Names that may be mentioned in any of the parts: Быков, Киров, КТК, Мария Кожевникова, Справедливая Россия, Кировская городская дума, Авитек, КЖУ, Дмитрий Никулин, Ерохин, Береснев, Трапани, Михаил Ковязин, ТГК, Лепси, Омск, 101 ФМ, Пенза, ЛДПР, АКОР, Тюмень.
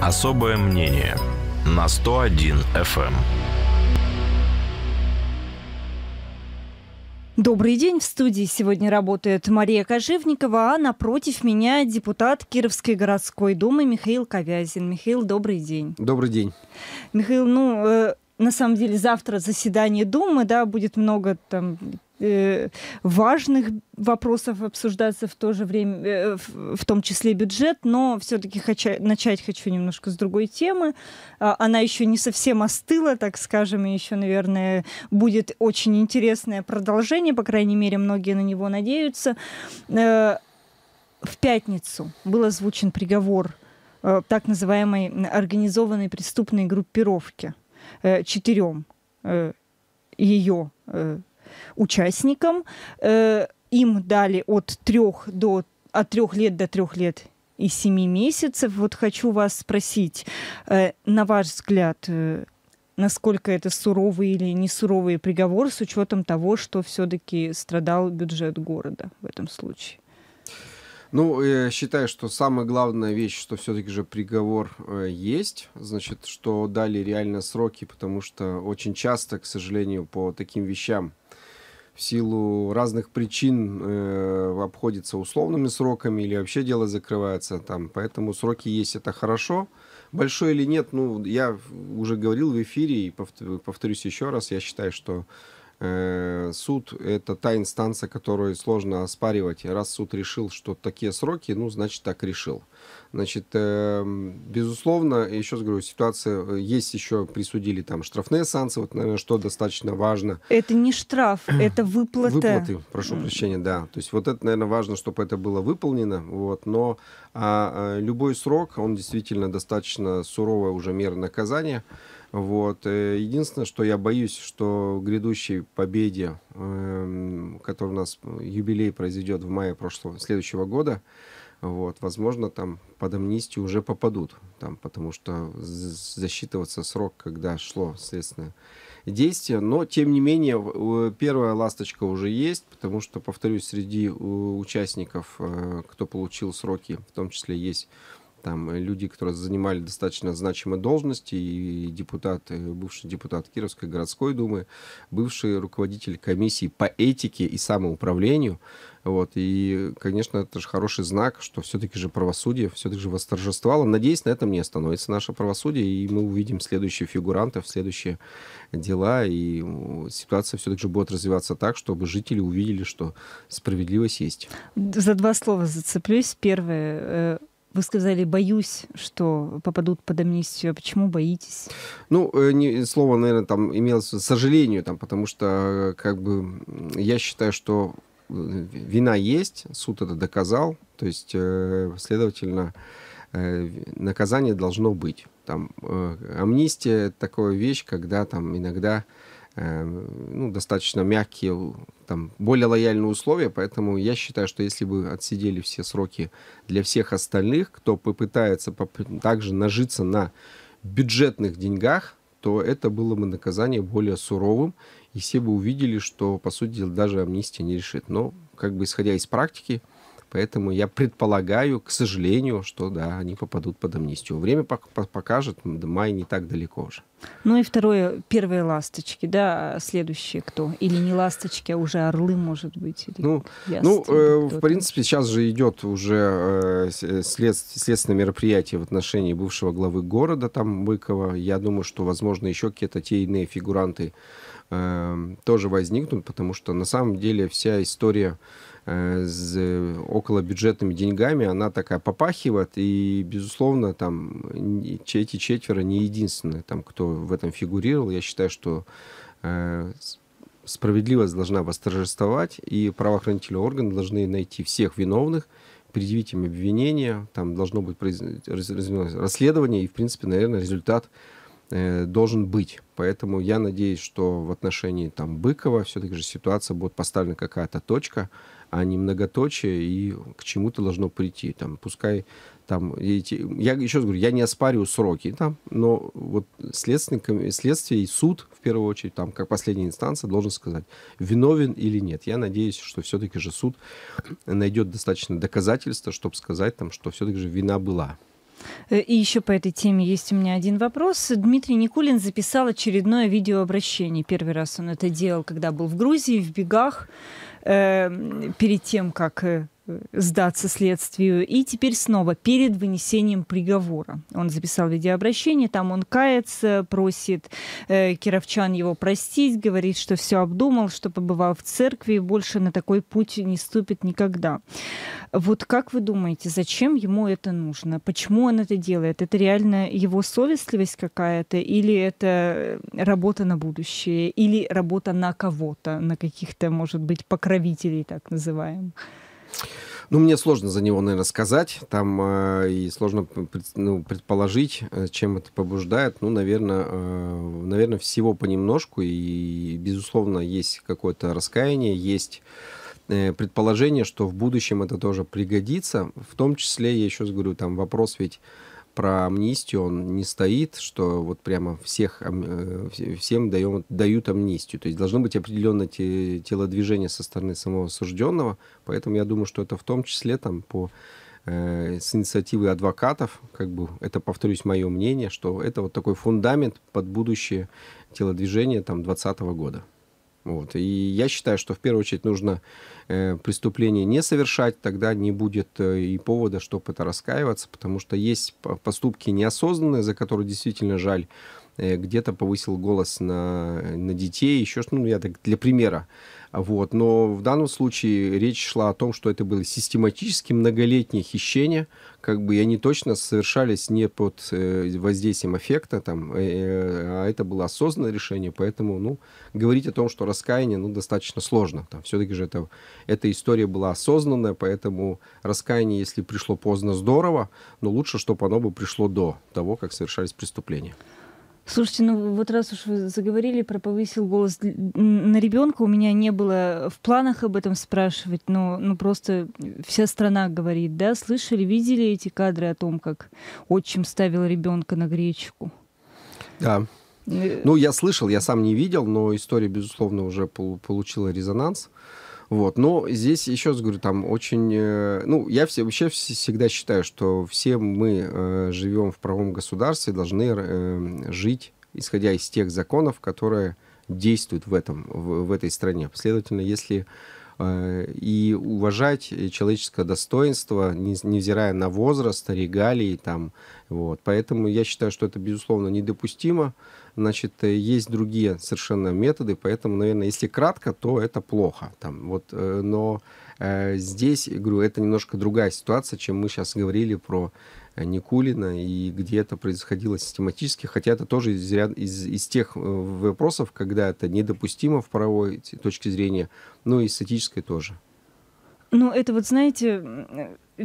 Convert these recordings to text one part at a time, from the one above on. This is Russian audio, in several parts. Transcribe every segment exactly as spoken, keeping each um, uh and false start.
Особое мнение на сто один эф эм. Добрый день. В студии сегодня работает Мария Кожевникова, а напротив меня депутат Кировской городской думы Михаил Ковязин. Михаил, добрый день. Добрый день. Михаил, ну, э, на самом деле завтра заседание думы, да, будет много там э, важных вопросов обсуждаться в то же время, э, в, в том числе бюджет, но все-таки начать хочу немножко с другой темы. А, она еще не совсем остыла, так скажем, и еще, наверное, будет очень интересное продолжение, по крайней мере, многие на него надеются. Э, в пятницу был озвучен приговор э, так называемой организованной преступной группировки э, четырем э, ее э, участникам. Им дали от трех до от трех лет до трех лет и семи месяцев. Вот хочу вас спросить, на ваш взгляд, насколько это суровый или не суровый приговор с учетом того, что все-таки страдал бюджет города в этом случае? Ну, я считаю, что самая главная вещь, что все-таки же приговор есть, значит, что дали реально сроки, потому что очень часто, к сожалению, по таким вещам в силу разных причин э, обходится условными сроками или вообще дело закрывается там. Поэтому сроки есть, это хорошо. Большой или нет, ну, я уже говорил в эфире и повторюсь еще раз, я считаю, что э, суд — это та инстанция, которую сложно оспаривать. Раз суд решил, что такие сроки, ну, значит, так решил. Значит, э, безусловно, еще раз говорю, ситуация есть, еще присудили там штрафные санкции, вот, наверное, что достаточно важно. Это не штраф, это выплаты. Выплаты, прошу прощения, да. То есть вот это, наверное, важно, чтобы это было выполнено, вот, но а, любой срок, он действительно достаточно суровая уже мера наказания, вот. Единственное, что я боюсь, что в грядущей победе, э, которая у нас юбилей произойдет в мае прошлого, следующего года, вот, возможно, там под амнистию уже попадут, там, потому что засчитывается срок, когда шло следственное действие. Но, тем не менее, первая ласточка уже есть, потому что, повторюсь, среди участников, кто получил сроки, в том числе есть там люди, которые занимали достаточно значимые должности, и депутат, бывший депутат Кировской городской думы, бывший руководитель комиссии по этике и самоуправлению. Вот. И, конечно, это же хороший знак, что все-таки же правосудие все-таки же восторжествовало. Надеюсь, на этом не остановится наше правосудие, и мы увидим следующих фигурантов, следующие дела, и ситуация все-таки же будет развиваться так, чтобы жители увидели, что справедливость есть. За два слова зацеплюсь. Первое. Вы сказали, боюсь, что попадут под амнистию. А почему боитесь? Ну, не, слово, наверное, там имелось, к сожалению, там, потому что, как бы, я считаю, что вина есть, суд это доказал, то есть, следовательно, наказание должно быть. Там, амнистия — это такая вещь, когда там иногда ну, достаточно мягкие, там, более лояльные условия, поэтому я считаю, что если бы отсидели все сроки для всех остальных, кто попытается поп- также нажиться на бюджетных деньгах, то это было бы наказание более суровым, и все бы увидели, что, по сути дела, даже амнистия не решит. Но, как бы, исходя из практики, поэтому я предполагаю, к сожалению, что, да, они попадут под амнистию. Время покажет, май не так далеко уже. Ну и второе, первые ласточки, да, следующие кто? Или не ласточки, а уже орлы, может быть? Или ну, ястребы, ну в принципе, сейчас же идет уже э, след, следственное мероприятие в отношении бывшего главы города, там, Быкова. Я думаю, что, возможно, еще какие-то те иные фигуранты э, тоже возникнут, потому что, на самом деле, вся история с околобюджетными деньгами, она такая попахивает, и, безусловно, там эти четверо не единственные, там, кто в этом фигурировал. Я считаю, что э, справедливость должна восторжествовать, и правоохранительные органы должны найти всех виновных, предъявить им обвинения, там должно быть расследование, и, в принципе, наверное, результат э, должен быть. Поэтому я надеюсь, что в отношении там Быкова все-таки же ситуация будет поставлена какая-то точка, а не многоточие, и к чему-то должно прийти. Там, пускай там, эти, я еще раз говорю, я не оспариваю сроки, там, но вот следственный, следствие и суд, в первую очередь, там, как последняя инстанция, должен сказать, виновен или нет. Я надеюсь, что все-таки же суд найдет достаточно доказательства, чтобы сказать, там, что все-таки же вина была. И еще по этой теме есть у меня один вопрос. Дмитрий Никулин записал очередное видеообращение. Первый раз он это делал, когда был в Грузии, в бегах, э, перед тем, как сдаться следствию. И теперь снова перед вынесением приговора. Он записал видеообращение, там он кается, просит э, кировчан его простить, говорит, что все обдумал, что побывал в церкви и больше на такой путь не ступит никогда. Вот как вы думаете, зачем ему это нужно? Почему он это делает? Это реально его совестливость какая-то? Или это работа на будущее? Или работа на кого-то? На каких-то, может быть, покровителей, так называемых? Ну, мне сложно за него, наверное, сказать. Там э, и сложно ну, предположить, чем это побуждает. Ну, наверное, э, наверное, всего понемножку. И, безусловно, есть какое-то раскаяние, есть э, предположение, что в будущем это тоже пригодится. В том числе, я еще раз говорю, там вопрос ведь про амнистию, он не стоит, что вот прямо всех, всем даем, дают амнистию. То есть должно быть определенное телодвижение со стороны самого осужденного. Поэтому я думаю, что это в том числе там, по, э, с инициативы адвокатов, как бы, это, повторюсь, мое мнение, что это вот такой фундамент под будущее телодвижение там, двадцатого года. Вот. И я считаю, что в первую очередь нужно э, преступление не совершать, тогда не будет э, и повода, чтобы это раскаиваться, потому что есть поступки неосознанные, за которые действительно жаль, э, где-то повысил голос на, на детей, еще что-то, ну, я так для примера. Вот. Но в данном случае речь шла о том, что это было систематически многолетнее хищение, как бы, и они точно совершались не под э, воздействием аффекта, там, э, э, а это было осознанное решение, поэтому, ну, говорить о том, что раскаяние, ну, достаточно сложно. Все-таки же это, эта история была осознанная, поэтому раскаяние, если пришло поздно, здорово, но лучше, чтобы оно бы пришло до того, как совершались преступления. Слушайте, ну вот раз уж вы заговорили про повысил голос на ребенка, у меня не было в планах об этом спрашивать, но ну, просто вся страна говорит, да, слышали, видели эти кадры о том, как отчим ставил ребенка на гречку? Да. Ну, я слышал, я сам не видел, но история, безусловно, уже получила резонанс. Вот. Но здесь, еще раз говорю, там очень... Ну, я все, вообще всегда считаю, что все мы э, живем в правом государстве, должны э, жить, исходя из тех законов, которые действуют в, этом, в, в этой стране. Следовательно, если э, и уважать человеческое достоинство, не, невзирая на возраст, регалии, там, вот. Поэтому я считаю, что это, безусловно, недопустимо. Значит, есть другие совершенно методы, поэтому, наверное, если кратко, то это плохо. Там, вот, но э, здесь, говорю, это немножко другая ситуация, чем мы сейчас говорили про Никулина, и где это происходило систематически, хотя это тоже из, из, из тех вопросов, когда это недопустимо в правовой точке зрения, но и с этической тоже. Ну, это вот, знаете...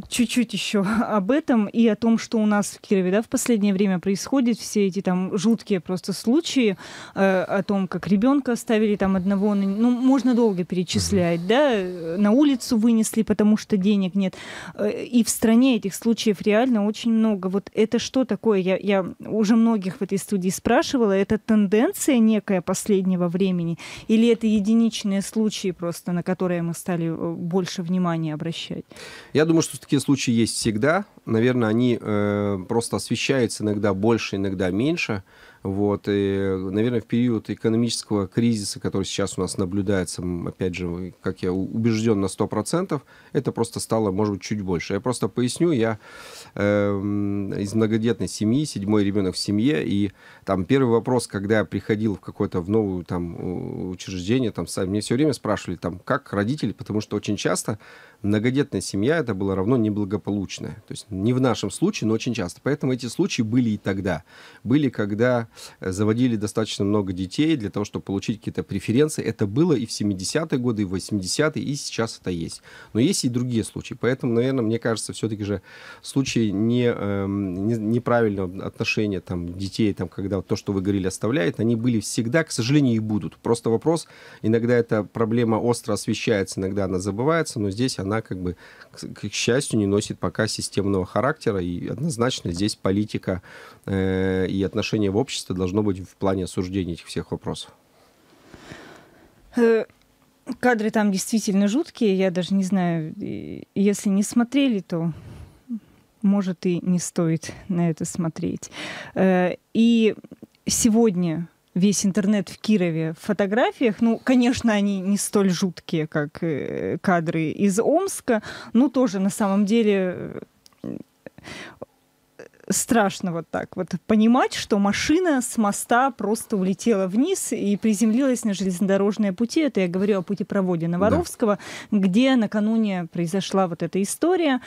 Чуть-чуть еще об этом и о том, что у нас в Кирове, да, в последнее время происходит, все эти там жуткие просто случаи э, о том, как ребенка оставили там одного, ну, можно долго перечислять, да, на улицу вынесли, потому что денег нет. И в стране этих случаев реально очень много. Вот это что такое? Я, я уже многих в этой студии спрашивала, это тенденция некая последнего времени или это единичные случаи просто, на которые мы стали больше внимания обращать? Я думаю, что такие случаи есть всегда. Наверное, они э, просто освещаются иногда больше, иногда меньше. Вот. И, наверное, в период экономического кризиса, который сейчас у нас наблюдается, опять же, как я убежден на сто процентов, это просто стало, может быть, чуть больше. Я просто поясню, я э, из многодетной семьи, седьмой ребенок в семье, и там первый вопрос, когда я приходил в какое-то в новое там, учреждение, там, сами, мне все время спрашивали, там, как родители, потому что очень часто многодетная семья, это было равно неблагополучная. То есть не в нашем случае, но очень часто. Поэтому эти случаи были и тогда. Были, когда заводили достаточно много детей для того, чтобы получить какие-то преференции. Это было и в семидесятые годы, и в восьмидесятые, и сейчас это есть. Но есть и другие случаи. Поэтому, наверное, мне кажется, все-таки же случаи не, э, не, неправильного отношения там, детей, там, когда вот то, что вы говорили, оставляет, они были всегда, к сожалению, и будут. Просто вопрос, иногда эта проблема остро освещается, иногда она забывается, но здесь она, как бы, к, к счастью, не носит пока системного характера, и однозначно здесь политика э, и отношения в обществе должно быть в плане осуждения этих всех вопросов. Кадры там действительно жуткие. Я даже не знаю, если не смотрели, то может, и не стоит на это смотреть. И сегодня весь интернет в Кирове в фотографиях, ну, конечно, они не столь жуткие, как кадры из Омска, но тоже на самом деле страшно вот так вот понимать, что машина с моста просто улетела вниз и приземлилась на железнодорожные пути. Это я говорю о путепроводе Новоровского, да, где накануне произошла вот эта история.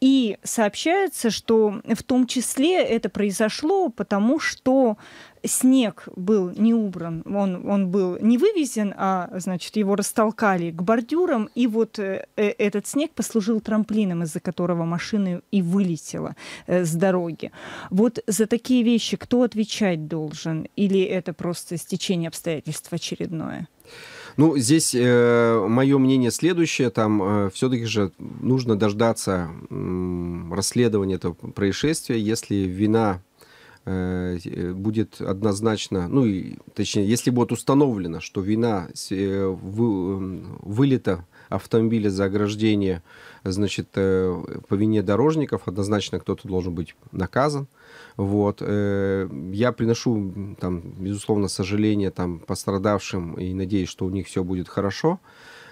И сообщается, что в том числе это произошло потому, что снег был не убран, он, он был не вывезен, а, значит, его растолкали к бордюрам, и вот э, этот снег послужил трамплином, из-за которого машина и вылетела э, с дороги. Вот за такие вещи кто отвечать должен? Или это просто стечение обстоятельств очередное? Ну, здесь э, мое мнение следующее. Там э, все-таки же нужно дождаться э, расследования этого происшествия. Если вина будет однозначно, ну, и, точнее, если будет установлено, что вина вылета автомобиля за ограждение, значит, по вине дорожников, однозначно кто-то должен быть наказан. Вот. Я приношу, там, безусловно, сожаление там, пострадавшим и надеюсь, что у них все будет хорошо.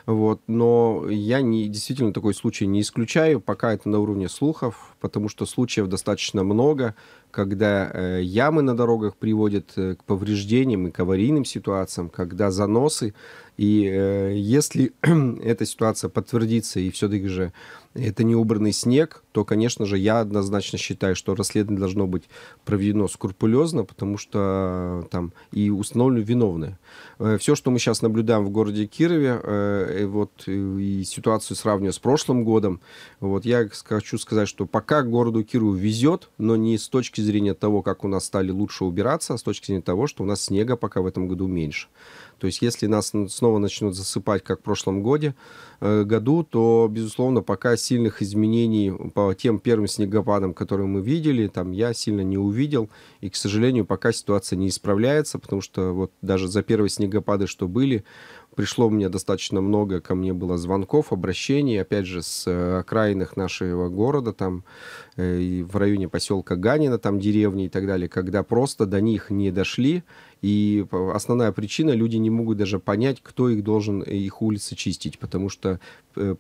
Вот. Но я не, действительно такой случай не исключаю, пока это на уровне слухов, потому что случаев достаточно много, когда э, ямы на дорогах приводят э, к повреждениям и к аварийным ситуациям, когда заносы. И э, если эта ситуация подтвердится и все-таки же это не убранный снег, то, конечно же, я однозначно считаю, что расследование должно быть проведено скрупулезно, потому что там и установлены виновные. Э, все, что мы сейчас наблюдаем в городе Кирове, э, вот, и ситуацию сравниваю с прошлым годом, вот, я хочу сказать, что пока городу Кирову везет, но не с точки зрения того, как у нас стали лучше убираться, а с точки зрения того, что у нас снега пока в этом году меньше. То есть, если нас снова начнут засыпать, как в прошлом годе, э, году, то, безусловно, пока сильных изменений по тем первым снегопадам, которые мы видели, там я сильно не увидел. И, к сожалению, пока ситуация не исправляется, потому что вот даже за первые снегопады, что были, пришло мне достаточно много, ко мне было звонков, обращений, опять же, с окраинных нашего города, там, э, и в районе поселка Ганина, там, деревни и так далее, когда просто до них не дошли. И основная причина, люди не могут даже понять, кто их должен, их улицы чистить, потому что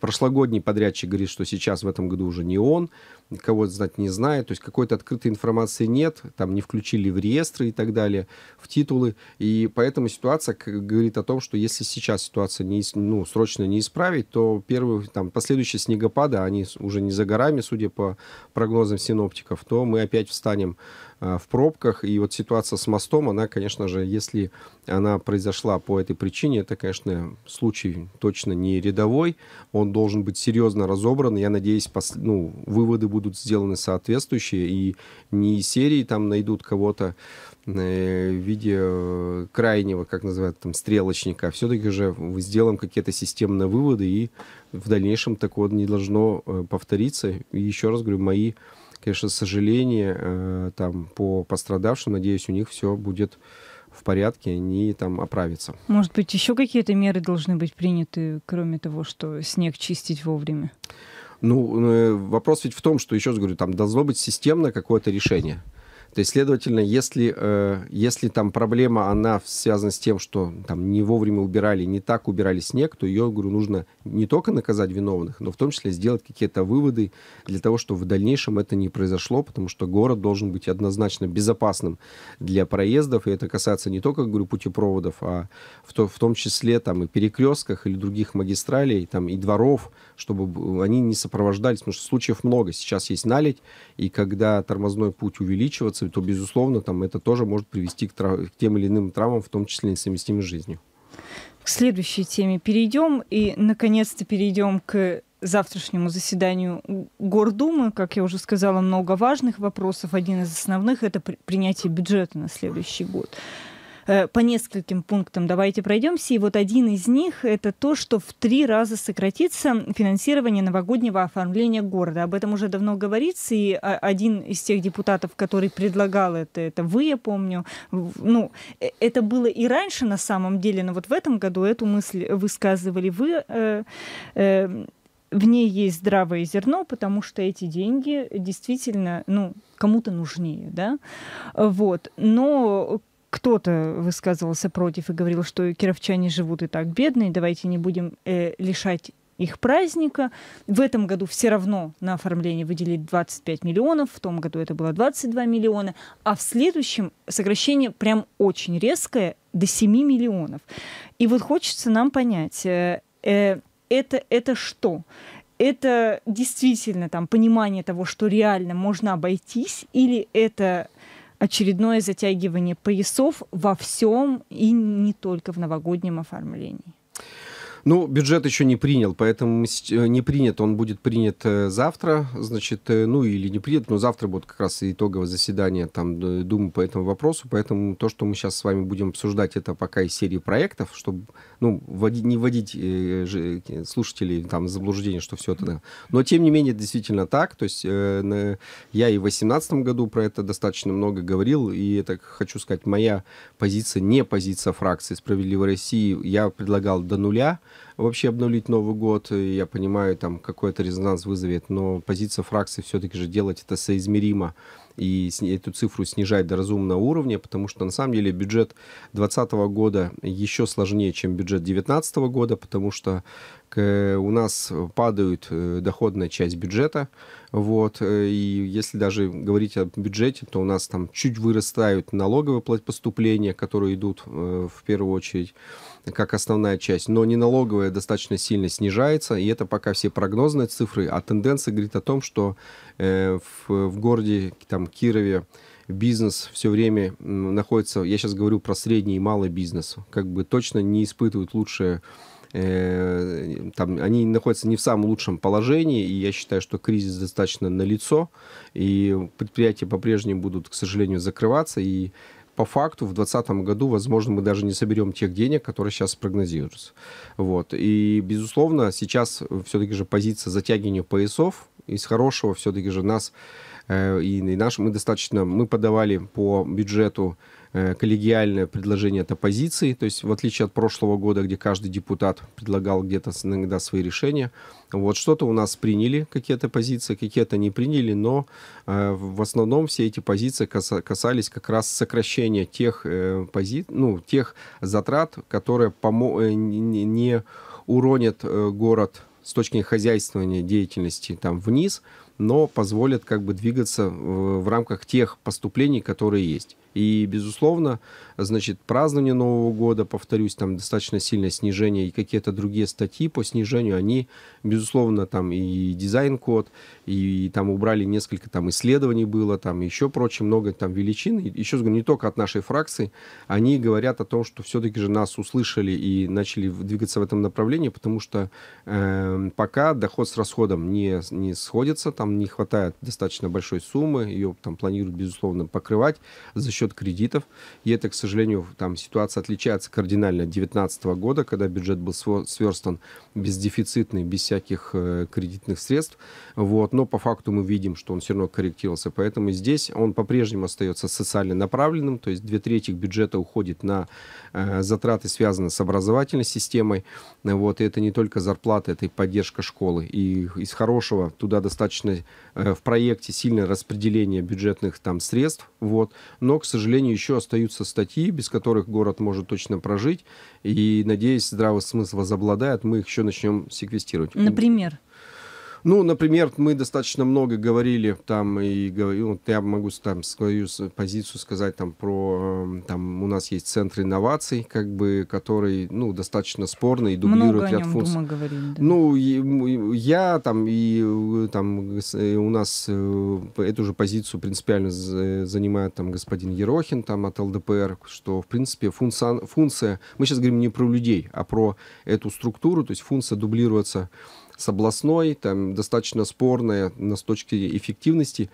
прошлогодний подрядчик говорит, что сейчас в этом году уже не он, кого знать не знает, то есть какой-то открытой информации нет, там не включили в реестры и так далее, в титулы, и поэтому ситуация говорит о том, что если сейчас ситуация не, ну, срочно не исправить, то первые, там, последующие снегопады, они уже не за горами, судя по прогнозам синоптиков, то мы опять встанем в пробках, и вот ситуация с мостом, она, конечно же, если она произошла по этой причине, это, конечно, случай точно не рядовой, он должен быть серьезно разобран, я надеюсь, пос... ну, выводы будут сделаны соответствующие, и не из серии там найдут кого-то в виде крайнего, как называют, там, стрелочника, все-таки же сделаем какие-то системные выводы, и в дальнейшем такого не должно повториться, и еще раз говорю, мои, конечно, сожаление э, там, по пострадавшим. Надеюсь, у них все будет в порядке, они там оправятся. Может быть, еще какие-то меры должны быть приняты, кроме того, что снег чистить вовремя? Ну, э, вопрос ведь в том, что, еще раз говорю, там должно быть системное какое-то решение. То есть, следовательно, если, э, если там проблема, она связана с тем, что там не вовремя убирали, не так убирали снег, то ее, говорю, нужно не только наказать виновных, но в том числе сделать какие-то выводы для того, чтобы в дальнейшем это не произошло, потому что город должен быть однозначно безопасным для проездов, и это касается не только, говорю, путепроводов, а в, то, в том числе там и перекрестках или других магистралей, там и дворов, чтобы они не сопровождались, потому что случаев много. Сейчас есть наледь, и когда тормозной путь увеличивается, то, безусловно, там это тоже может привести к, трав... к тем или иным травмам, в том числе несовместимой жизнью. К следующей теме перейдем. И, наконец-то, перейдем к завтрашнему заседанию Гордумы. Как я уже сказала, много важных вопросов. Один из основных – это принятие бюджета на следующий год. По нескольким пунктам давайте пройдемся. И вот один из них – это то, что в три раза сократится финансирование новогоднего оформления города. Об этом уже давно говорится, и один из тех депутатов, который предлагал это, это вы, я помню. Ну, это было и раньше на самом деле, но вот в этом году эту мысль высказывали вы. в ней есть здравое зерно, потому что эти деньги действительно, ну, кому-то нужнее, да, вот, но... Кто-то высказывался против и говорил, что кировчане живут и так бедные, давайте не будем э, лишать их праздника. В этом году все равно на оформление выделили двадцать пять миллионов, в том году это было двадцать два миллиона, а в следующем сокращение прям очень резкое, до семи миллионов. И вот хочется нам понять, э, э, это, это что? Это действительно там понимание того, что реально можно обойтись, или это... очередное затягивание поясов во всем и не только в новогоднем оформлении. Ну, бюджет еще не принял, поэтому не принят, он будет принят завтра, значит, ну или не принят, но завтра будет как раз итоговое заседание там Думы по этому вопросу, поэтому то, что мы сейчас с вами будем обсуждать, это пока из серии проектов, чтобы, ну, вводить, не вводить э, слушателей там в заблуждение, что все это, но тем не менее действительно так, то есть э, на, я и в две тысячи восемнадцатом году про это достаточно много говорил, и это, хочу сказать, моя позиция, не позиция фракции «Справедливой России», я предлагал до нуля вообще обнулить Новый год, я понимаю, там какой-то резонанс вызовет, но позиция фракции все-таки же делать это соизмеримо и эту цифру снижать до разумного уровня, потому что на самом деле бюджет две тысячи двадцатого года еще сложнее, чем бюджет две тысячи девятнадцатого года, потому что у нас падает доходная часть бюджета, вот, и если даже говорить о бюджете, то у нас там чуть вырастают налоговые поступления, которые идут в первую очередь как основная часть, но неналоговая достаточно сильно снижается, и это пока все прогнозные цифры, а тенденция говорит о том, что в, в городе, там, Кирове, бизнес все время находится, я сейчас говорю про средний и малый бизнес, как бы точно не испытывают лучшее, там, они находятся не в самом лучшем положении, и я считаю, что кризис достаточно налицо, и предприятия по-прежнему будут, к сожалению, закрываться, и по факту в две тысячи двадцатом году, возможно, мы даже не соберем тех денег, которые сейчас прогнозируются. Вот. И, безусловно, сейчас все-таки же позиция затягивания поясов, из хорошего все-таки же нас э, и, и наш, мы достаточно, мы подавали по бюджету коллегиальное предложение от оппозиции, то есть в отличие от прошлого года, где каждый депутат предлагал где-то иногда свои решения, вот что-то у нас приняли, какие-то позиции, какие-то не приняли, но э, в основном все эти позиции каса касались как раз сокращения тех, э, пози ну, тех затрат, которые помо не, не уронят город с точки зрения хозяйствования деятельности там вниз, но позволят как бы двигаться в, в рамках тех поступлений, которые есть. И, безусловно, значит, празднование Нового года, повторюсь, там достаточно сильное снижение, и какие-то другие статьи по снижению, они, безусловно, там и дизайн-код, и там убрали несколько там исследований было, там еще прочее, много там величин. И еще говорю, не только от нашей фракции, они говорят о том, что все-таки же нас услышали и начали двигаться в этом направлении, потому что э, пока доход с расходом не, не сходится, там не хватает достаточно большой суммы, ее там планируют, безусловно, покрывать за счет кредитов. И это, к сожалению, там ситуация отличается кардинально от две тысячи девятнадцатого года, когда бюджет был сверстан бездефицитный, без всяких э, кредитных средств. Вот. Но по факту мы видим, что он все равно корректировался. Поэтому здесь он по-прежнему остается социально направленным, то есть две трети бюджета уходит на э, затраты, связанные с образовательной системой. Вот. И это не только зарплата, это и поддержка школы. И из хорошего туда достаточно э, в проекте сильное распределение бюджетных там средств. Вот. Но, к сожалению, еще остаются статьи, без которых город может точно прожить. И, надеюсь, здравый смысл возобладает, мы их еще начнем секвестировать. Например? Ну, например, мы достаточно много говорили там, и ну, я могу там свою позицию сказать там про, там у нас есть центр инноваций, как бы, который, ну, достаточно спорный и дублирует ряд функций. Много о нем дома говорили, да. Ну, и, я там и там у нас эту же позицию принципиально занимает там господин Ерохин там от эл дэ пэ эр, что, в принципе, функция, функция, мы сейчас говорим не про людей, а про эту структуру, то есть функция дублируется с областной, там достаточно спорная, но с точки эффективности.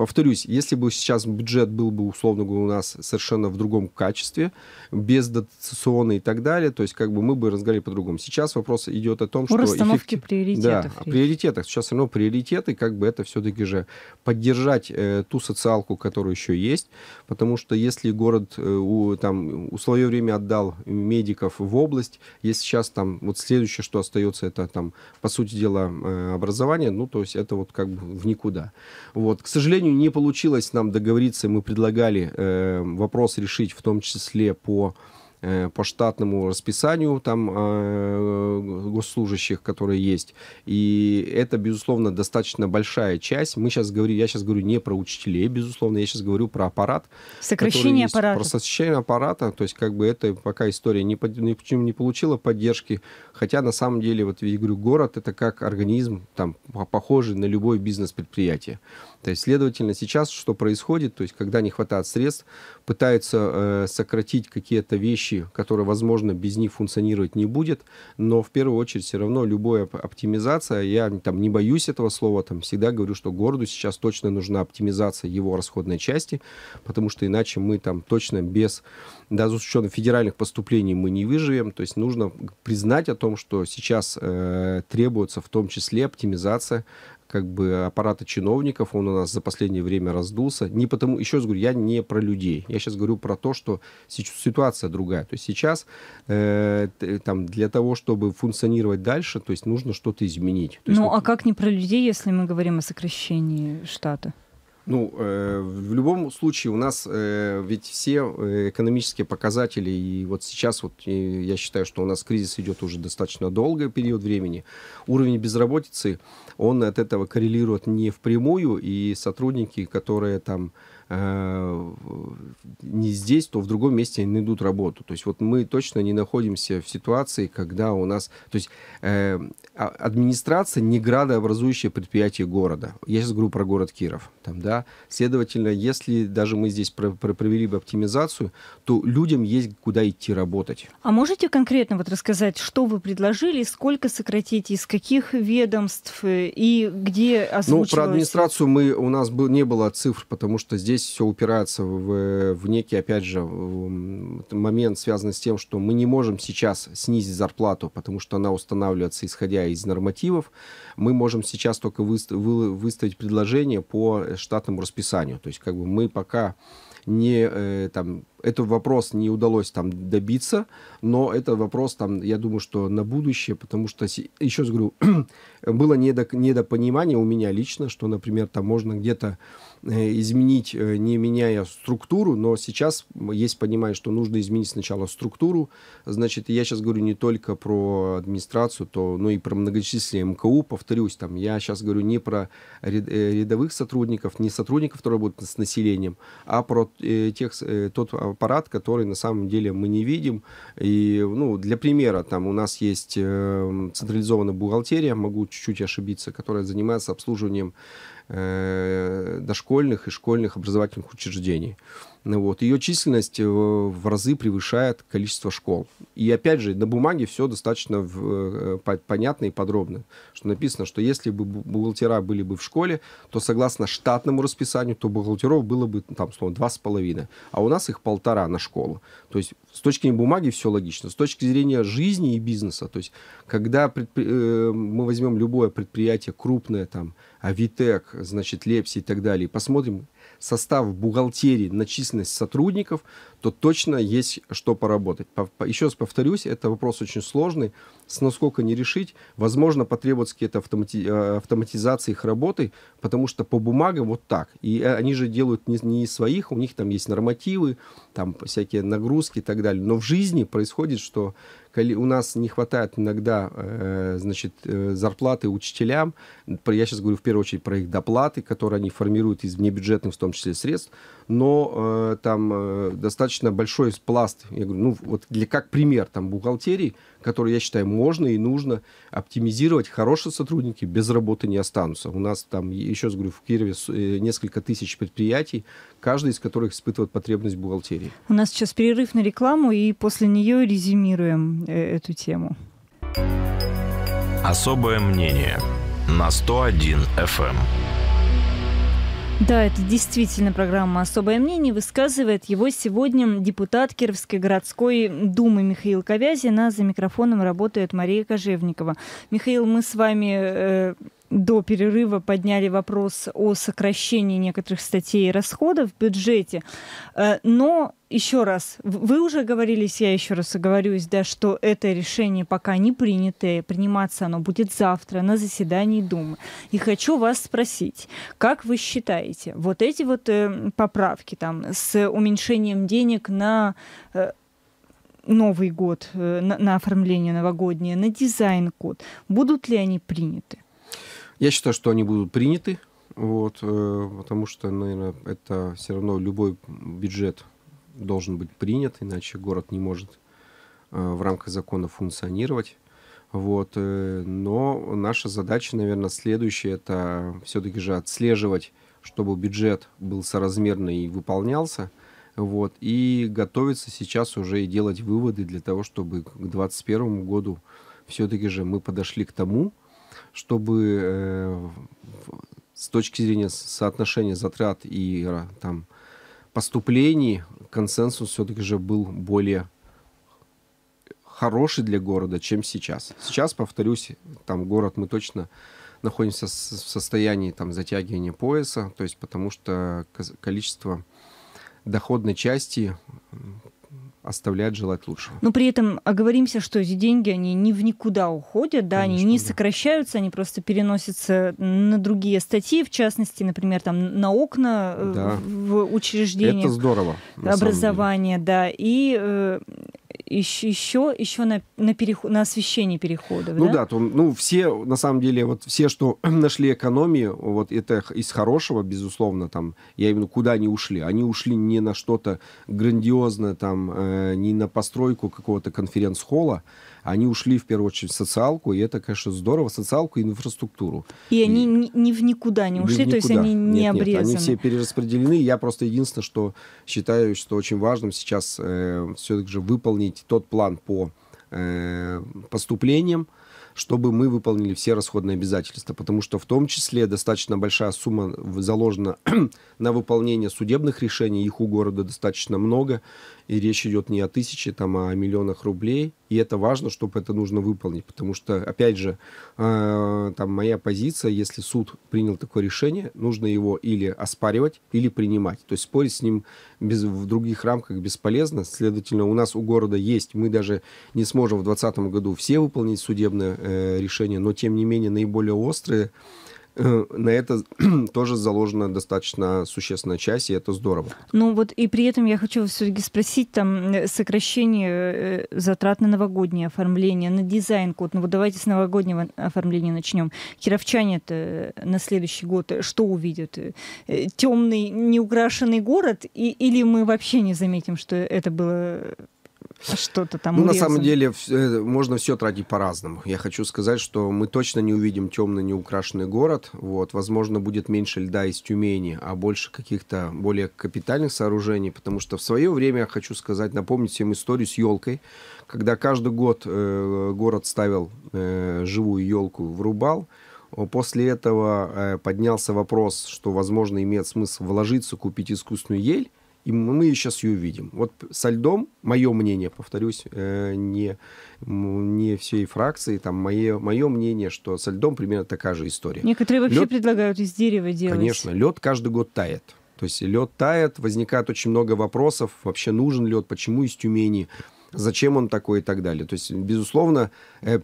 повторюсь, если бы сейчас бюджет был бы, условно говоря, у нас совершенно в другом качестве, без дотационной и так далее, то есть как бы мы бы разговаривали по-другому. Сейчас вопрос идет о том, что... О расстановке эффект... приоритетов. Да, о приоритетах. Сейчас все равно приоритеты, как бы это все-таки же поддержать э, ту социалку, которая еще есть, потому что если город э, у, там, у свое время отдал медиков в область, если сейчас там, вот следующее, что остается, это там, по сути дела, э, образование, ну, то есть это вот как бы в никуда. Вот, к сожалению, не получилось нам договориться, мы предлагали э, вопрос решить в том числе по, э, по штатному расписанию там, э, госслужащих, которые есть. И это, безусловно, достаточно большая часть. Мы сейчас говорим, я сейчас говорю не про учителей, безусловно, я сейчас говорю про аппарат. Сокращение аппарата. Про сокращение аппарата, то есть как бы это пока история не, не, не получила поддержки. Хотя на самом деле, вот я говорю, город это как организм, там, похожий на любое бизнес-предприятие. То есть, следовательно, сейчас что происходит, то есть, когда не хватает средств, пытаются э, сократить какие-то вещи, которые, возможно, без них функционировать не будет, но, в первую очередь, все равно любая оптимизация, я там не боюсь этого слова, там, всегда говорю, что городу сейчас точно нужна оптимизация его расходной части, потому что иначе мы там точно без, даже с учетом федеральных поступлений, мы не выживем, то есть, нужно признать о том, что сейчас э, требуется в том числе оптимизация как бы аппарата чиновников, он у нас за последнее время раздулся. Не потому, еще раз говорю, я не про людей. Я сейчас говорю про то, что ситуация другая. То есть сейчас э, там, для того, чтобы функционировать дальше, то есть нужно что-то изменить. То есть, ну вот... а как не про людей, если мы говорим о сокращении штата? Ну, э, в любом случае у нас э, ведь все экономические показатели, и вот сейчас вот и я считаю, что у нас кризис идет уже достаточно долгий период времени. Уровень безработицы, он от этого коррелирует не впрямую, и сотрудники, которые там э, не здесь, то в другом месте найдут работу. То есть вот мы точно не находимся в ситуации, когда у нас... То есть э, администрация не градообразующее предприятие города. Я сейчас говорю про город Киров, там, да. Следовательно, если даже мы здесь провели бы оптимизацию, то людям есть куда идти работать. А можете конкретно вот рассказать, что вы предложили, сколько сократить, из каких ведомств и где озвучивалось? Ну, про администрацию мы, у нас был, не было цифр, потому что здесь все упирается в, в некий, опять же, момент, связанный с тем, что мы не можем сейчас снизить зарплату, потому что она устанавливается, исходя из нормативов. Мы можем сейчас только выставить предложение по штатному расписанию. То есть как бы мы пока не... Э, там, этот вопрос не удалось там добиться, но это вопрос, там, я думаю, что на будущее, потому что, еще раз говорю, было недопонимание у меня лично, что, например, там можно где-то изменить, не меняя структуру, но сейчас есть понимание, что нужно изменить сначала структуру. Значит, я сейчас говорю не только про администрацию, то, но и про многочисленные эм ка у, повторюсь, там, я сейчас говорю не про рядовых сотрудников, не сотрудников, которые работают с населением, а про тех, тот аппарат, который на самом деле мы не видим. И, ну, для примера, там у нас есть э, централизованная бухгалтерия, могу чуть-чуть ошибиться, которая занимается обслуживанием э, дошкольных и школьных образовательных учреждений. Вот. Ее численность в разы превышает количество школ. И опять же, на бумаге все достаточно в, по, понятно и подробно. Что написано, что если бы бухгалтера были бы в школе, то согласно штатному расписанию, то бухгалтеров было бы там, словно, два с половиной. А у нас их полтора на школу. То есть с точки зрения бумаги все логично. С точки зрения жизни и бизнеса, то есть когда предпри... мы возьмем любое предприятие крупное, там, Авитек, значит, Лепси и так далее, и посмотрим состав бухгалтерии, начисленность сотрудников, то точно есть что поработать. Еще раз повторюсь, это вопрос очень сложный, насколько не решить. Возможно, потребуются какие-то автомати... автоматизации их работы, потому что по бумагам вот так. И они же делают не из своих, у них там есть нормативы, там всякие нагрузки и так далее. Но в жизни происходит, что у нас не хватает иногда, значит, зарплаты учителям, я сейчас говорю в первую очередь про их доплаты, которые они формируют из внебюджетных, в том числе, средств, но там достаточно большой пласт, я говорю, ну вот для, как пример, там бухгалтерии, которые, я считаю, можно и нужно оптимизировать. Хорошие сотрудники без работы не останутся. У нас там, еще раз говорю, в Кирове несколько тысяч предприятий, каждый из которых испытывает потребность бухгалтерии. У нас сейчас перерыв на рекламу, и после нее резюмируем эту тему. Особое мнение на сто один эф эм. Да, это действительно программа «Особое мнение». Высказывает его сегодня депутат Кировской городской думы Михаил Ковязин, а за микрофоном работает Мария Кожевникова. Михаил, мы с вами э, до перерыва подняли вопрос о сокращении некоторых статей расходов в бюджете, э, но... Еще раз, вы уже говорились, я еще раз оговорюсь, да, что это решение пока не принятое, приниматься оно будет завтра на заседании Думы. И хочу вас спросить, как вы считаете, вот эти вот э, поправки там, с уменьшением денег на э, Новый год, э, на, на оформление новогоднее, на дизайн-код, будут ли они приняты? Я считаю, что они будут приняты, вот, э, потому что, наверное, это все равно любой бюджет должен быть принят, иначе город не может э, в рамках закона функционировать. Вот, э, но наша задача, наверное, следующая, это все-таки же отслеживать, чтобы бюджет был соразмерный и выполнялся. Вот, и готовиться сейчас уже и делать выводы для того, чтобы к две тысячи двадцать первому году все-таки же мы подошли к тому, чтобы э, с точки зрения соотношения затрат и там поступлений консенсус все-таки же был более хороший для города, чем сейчас. Сейчас, повторюсь, там город мы точно находимся в состоянии там затягивания пояса, то есть потому что количество доходной части оставляет желать лучшего. Но при этом оговоримся, что эти деньги, они не в никуда уходят, да, конечно, они не да. сокращаются, они просто переносятся на другие статьи, в частности, например, там, на окна да. в учреждениях. Это здорово. Образование, да, и э, еще, еще на, на, переход, на освещение переходов. Ну да, да то, ну, все, на самом деле, вот все, что нашли экономии, вот это из хорошего, безусловно, там, я именно куда они ушли? Они ушли не на что-то грандиозное, там, э, не на постройку какого-то конференц-холла, они ушли, в первую очередь, в социалку, и это, конечно, здорово, социалку и инфраструктуру. И, и они ни, ни в никуда не ушли, никуда. То есть они не нет, обрезаны. Нет, они все перераспределены, я просто единственное, что считаю, что очень важным сейчас э, все-таки же выполнить тот план по э, поступлениям, чтобы мы выполнили все расходные обязательства, потому что в том числе достаточно большая сумма заложена на выполнение судебных решений, их у города достаточно много, и речь идет не о тысяче, там, а о миллионах рублей, и это важно, чтобы это нужно выполнить, потому что, опять же, э, там моя позиция, если суд принял такое решение, нужно его или оспаривать, или принимать, то есть спорить с ним без, в других рамках бесполезно, следовательно, у нас у города есть, мы даже не сможем в две тысячи двадцатом году все выполнить судебные решения, решения, но тем не менее наиболее острые, на это тоже заложена достаточно существенная часть, и это здорово. Ну вот и при этом я хочу все-таки спросить, там сокращение затрат на новогоднее оформление, на дизайн-код. Ну вот давайте с новогоднего оформления начнем. Кировчане-то на следующий год что увидят? Темный, неукрашенный город? И, или мы вообще не заметим, что это было... Что-то там ну, на самом деле можно все тратить по-разному. Я хочу сказать, что мы точно не увидим темный, неукрашенный город. Вот. Возможно, будет меньше льда из Тюмени, а больше каких-то более капитальных сооружений. Потому что в свое время, я хочу сказать, напомнить всем историю с елкой, когда каждый год э, город ставил э, живую елку, врубал. После этого э, поднялся вопрос, что, возможно, имеет смысл вложиться, купить искусственную ель. И мы сейчас ее увидим. Вот со льдом, мое мнение, повторюсь, не, не всей фракции, там мое, мое мнение, что со льдом примерно такая же история. Некоторые вообще лед, предлагают из дерева делать. Конечно, лед каждый год тает. То есть лед тает, возникает очень много вопросов. Вообще нужен лед, почему из Тюмени, зачем он такой и так далее. То есть, безусловно,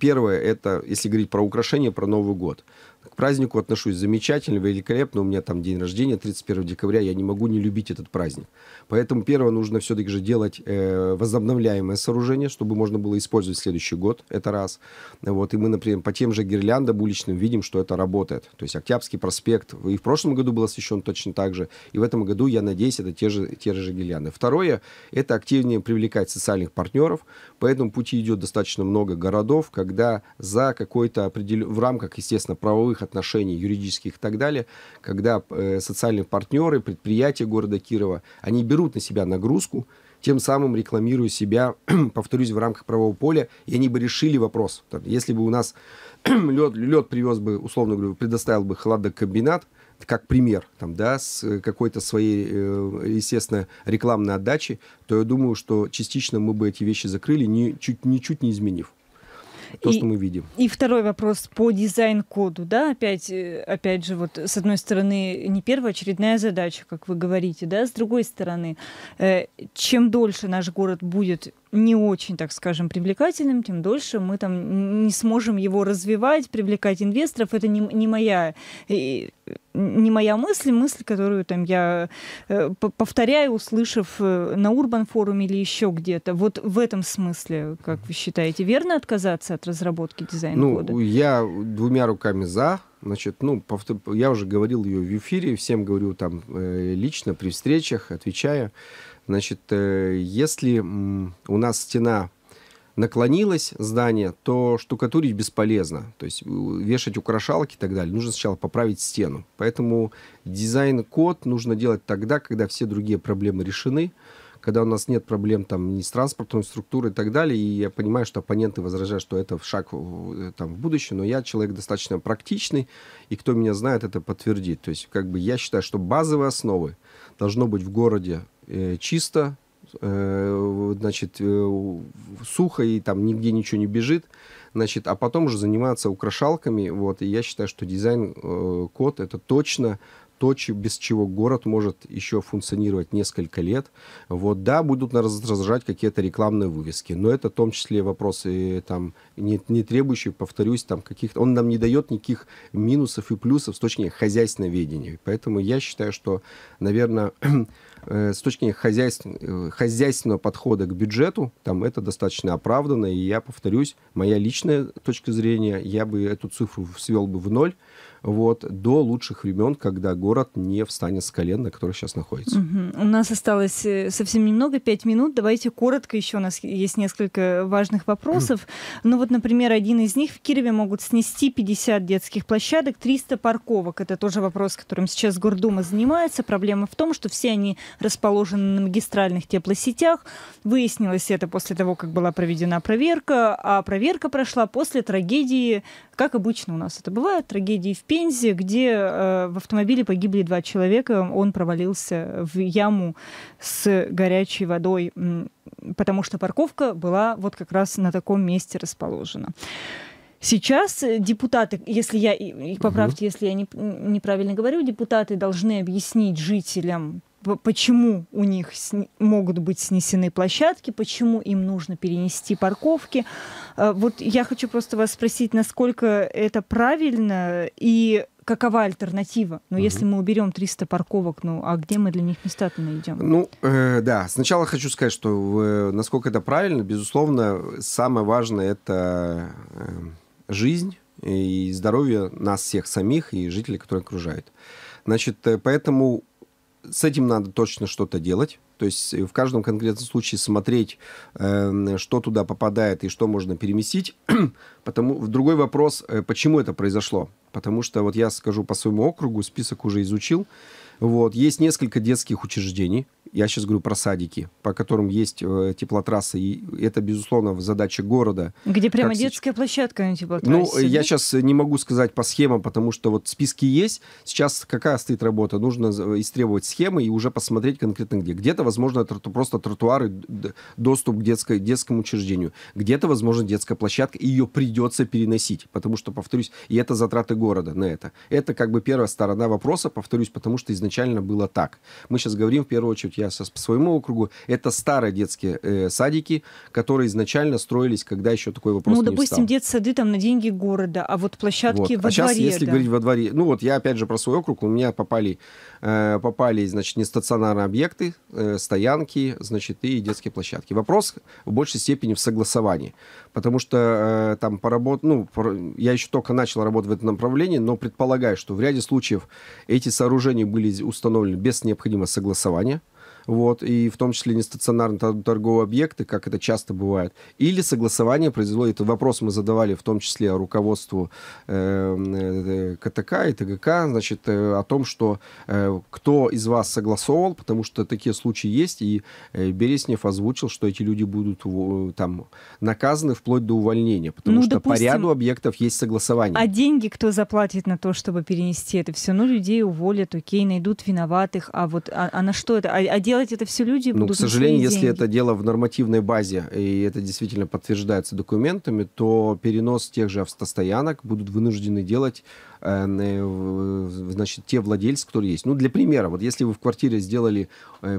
первое, это, если говорить про украшение, про Новый год. К празднику отношусь замечательно, великолепно. У меня там день рождения, тридцать первого декабря. Я не могу не любить этот праздник. Поэтому, первое, нужно все-таки же делать э, возобновляемое сооружение, чтобы можно было использовать в следующий год. Это раз. Вот. И мы, например, по тем же гирляндам уличным видим, что это работает. То есть Октябрьский проспект и в прошлом году был освещен точно так же. И в этом году, я надеюсь, это те же, те же гирлянды. Второе, это активнее привлекать социальных партнеров. По этому пути идет достаточно много городов, когда за какой-то определен... в рамках, естественно, правовых отношений юридических и так далее, когда э, социальные партнеры, предприятия города Кирова, они берут на себя нагрузку, тем самым рекламируя себя, повторюсь, в рамках правового поля, и они бы решили вопрос. Если бы у нас лед, лед привез бы, условно говоря, предоставил бы хладокомбинат, как пример, там, да, с какой-то своей, естественно, рекламной отдачей, то я думаю, что частично мы бы эти вещи закрыли, ничуть, ничуть не изменив то, и, что мы видим. И второй вопрос по дизайн-коду, да, опять, опять же, вот с одной стороны, не первоочередная задача, как вы говорите, да, с другой стороны, э, чем дольше наш город будет не очень, так скажем, привлекательным, тем дольше мы там не сможем его развивать, привлекать инвесторов. Это не, не моя, не моя мысль, мысль, которую там я повторяю, услышав на Урбан-форуме или еще где-то. Вот в этом смысле, как вы считаете, верно отказаться от разработки дизайн-кода? Ну, я двумя руками за. Значит, ну, я уже говорил ее в эфире, всем говорю там лично, при встречах, отвечая. Значит, если у нас стена наклонилась, здание, то штукатурить бесполезно. То есть вешать украшалки и так далее. Нужно сначала поправить стену. Поэтому дизайн-код нужно делать тогда, когда все другие проблемы решены, когда у нас нет проблем там ни с транспортной структурой и так далее. И я понимаю, что оппоненты возражают, что это шаг там в будущее. Но я человек достаточно практичный, и кто меня знает, это подтвердит. То есть как бы я считаю, что базовые основы должно быть в городе чисто, значит, сухо, и там нигде ничего не бежит, значит, а потом уже заниматься украшалками, вот, и я считаю, что дизайн-код — это точно то, без чего город может еще функционировать несколько лет. Вот, да, будут раздражать какие-то рекламные вывески, но это в том числе вопросы, там, не, не требующие, повторюсь, там, каких-то... Он нам не дает никаких минусов и плюсов с точки зрения хозяйственного ведения. Поэтому я считаю, что, наверное, с точки зрения хозяйственного, хозяйственного подхода к бюджету, там, это достаточно оправданно, и я повторюсь, моя личная точка зрения, я бы эту цифру свел бы в ноль, вот, до лучших времен, когда город не встанет с колен, на которых сейчас находится. Угу. У нас осталось совсем немного, пять минут. Давайте коротко еще. У нас есть несколько важных вопросов. Ну вот, например, один из них. В Кирове могут снести пятьдесят детских площадок, триста парковок. Это тоже вопрос, которым сейчас Гордума занимается. Проблема в том, что все они расположены на магистральных теплосетях. Выяснилось это после того, как была проведена проверка. А проверка прошла после трагедии, как обычно у нас это бывает, трагедии в Пензе, где э, в автомобиле погибли два человека, он провалился в яму с горячей водой, потому что парковка была вот как раз на таком месте расположена. Сейчас депутаты, если я, и поправьте, угу, если я не, неправильно говорю, депутаты должны объяснить жителям, почему у них могут быть снесены площадки, почему им нужно перенести парковки. Вот я хочу просто вас спросить, насколько это правильно и какова альтернатива? Ну, угу, если мы уберем триста парковок, ну, а где мы для них места-то найдем? Ну, э, да. Сначала хочу сказать, что в, насколько это правильно, безусловно, самое важное — это э, жизнь и здоровье нас всех самих и жителей, которые окружают. Значит, поэтому с этим надо точно что-то делать. То есть в каждом конкретном случае смотреть, что туда попадает и что можно переместить. Потому, другой вопрос, почему это произошло. Потому что, вот я скажу по своему округу, список уже изучил. Вот, есть несколько детских учреждений, я сейчас говорю про садики, по которым есть э, теплотрассы, и это, безусловно, задача города. Где прямо детская сейчас... площадка на теплотрассе? Ну, да? Я сейчас не могу сказать по схемам, потому что вот списки есть. Сейчас какая стоит работа? Нужно истребовать схемы и уже посмотреть конкретно где. Где-то, возможно, троту... просто тротуары, доступ к детской... детскому учреждению. Где-то, возможно, детская площадка, и ее придется переносить, потому что, повторюсь, и это затраты города на это. Это как бы первая сторона вопроса, повторюсь, потому что изначально изначально было так. Мы сейчас говорим, в первую очередь, я сейчас по своему округу, это старые детские э, садики, которые изначально строились, когда еще такой вопрос ну, не допустим, встал. Ну, допустим, детсады там на деньги города, а вот площадки вот. во а дворе. А сейчас, если да. говорить во дворе, ну вот я опять же про свой округ, у меня попали, э, попали значит, нестационарные объекты, э, стоянки, значит, и детские площадки. Вопрос в большей степени в согласовании, потому что э, там поработ... ну, пор... я еще только начал работать в этом направлении, но предполагаю, что в ряде случаев эти сооружения были установлены без необходимого согласования. вот, и в том числе нестационарные торговые объекты, как это часто бывает, или согласование произвело, этот вопрос мы задавали в том числе руководству э, КТК и ТГК, значит, э, о том, что э, кто из вас согласовал, потому что такие случаи есть, и э, Береснев озвучил, что эти люди будут э, там наказаны вплоть до увольнения, потому ну, что допустим, по ряду объектов есть согласование. А деньги кто заплатит на то, чтобы перенести это все? Ну, людей уволят, окей, найдут виноватых, а вот а, а на что это? А, а делать это все люди будут? Ну, к сожалению, если деньги. Это дело в нормативной базе, и это действительно подтверждается документами, то перенос тех же автостоянок будут вынуждены делать значит, те владельцы, которые есть. Ну, для примера, вот если вы в квартире сделали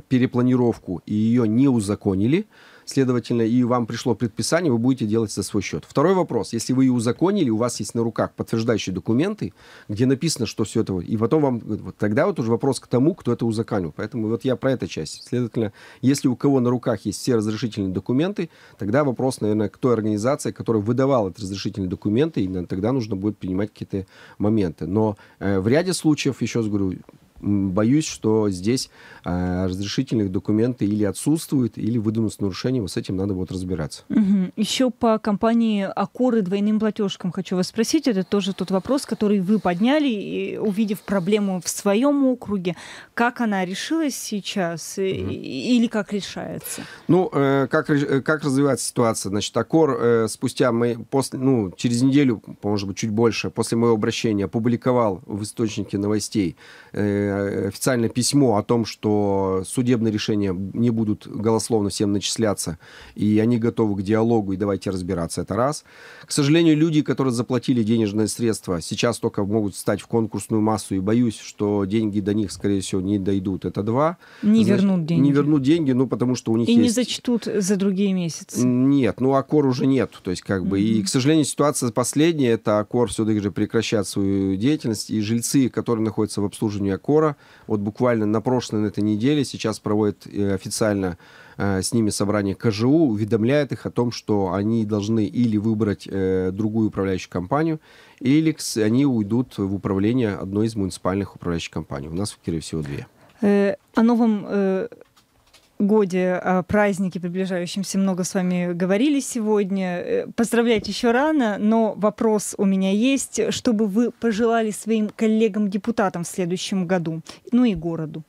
перепланировку и ее не узаконили, следовательно, и вам пришло предписание, вы будете делать за свой счет. Второй вопрос. Если вы ее узаконили, у вас есть на руках подтверждающие документы, где написано, что все это... И потом вам... Вот тогда вот уже вопрос к тому, кто это узаконил. Поэтому вот я про эту часть. Следовательно, если у кого на руках есть все разрешительные документы, тогда вопрос, наверное, к той организации, которая выдавала эти разрешительные документы, и тогда нужно будет принимать какие-то моменты. Но э, в ряде случаев, еще раз говорю, боюсь, что здесь э, разрешительных документы или отсутствуют, или выданы с нарушением, и с этим надо будет разбираться. Угу. Еще по компании АКОР и двойным платежкам хочу вас спросить. Это тоже тот вопрос, который вы подняли, и, увидев проблему в своем округе. Как она решилась сейчас, угу. или как решается? Ну, э, как, как развивается ситуация? Значит, АКОР э, спустя, мы, после, ну, через неделю, может быть, чуть больше, после моего обращения, опубликовал в источнике новостей э, официальное письмо о том, что судебные решения не будут голословно всем начисляться, и они готовы к диалогу, и давайте разбираться, это раз. К сожалению, люди, которые заплатили денежные средства, сейчас только могут встать в конкурсную массу, и боюсь, что деньги до них, скорее всего, не дойдут, это два. Не Значит, вернут деньги. Не вернут деньги, ну, потому что у них и есть... И не зачтут за другие месяцы. Нет, ну, АКОР уже нет, то есть, как бы, mm-hmm. и, к сожалению, ситуация последняя, это АКОР все-таки же прекращает свою деятельность, и жильцы, которые находятся в обслуживании АКОР, вот буквально на прошлой, на этой неделе сейчас проводят официально э, с ними собрание КЖУ, уведомляет их о том, что они должны или выбрать э, другую управляющую компанию, или они уйдут в управление одной из муниципальных управляющих компаний. У нас в Кирове всего две. Э, о новом... Э... годе, о празднике приближающемся много с вами говорили сегодня. Поздравлять еще рано, но вопрос у меня есть. Что бы вы пожелали своим коллегам-депутатам в следующем году, ну и городу?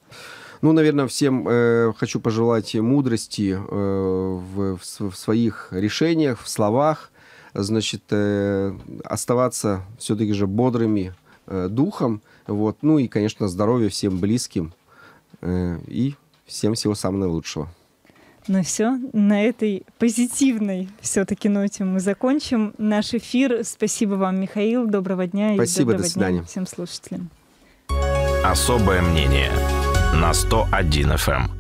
Ну, наверное, всем э, хочу пожелать мудрости э, в, в, в своих решениях, в словах. Значит, э, оставаться все-таки же бодрыми э, духом. Вот. Ну и, конечно, здоровья всем близким э, и всем всего самого лучшего. Ну все, на этой позитивной все-таки ноте мы закончим наш эфир. Спасибо вам, Михаил. Доброго дня. Спасибо, и доброго до свидания. Дня всем слушателям. Особое мнение на сто один эф эм.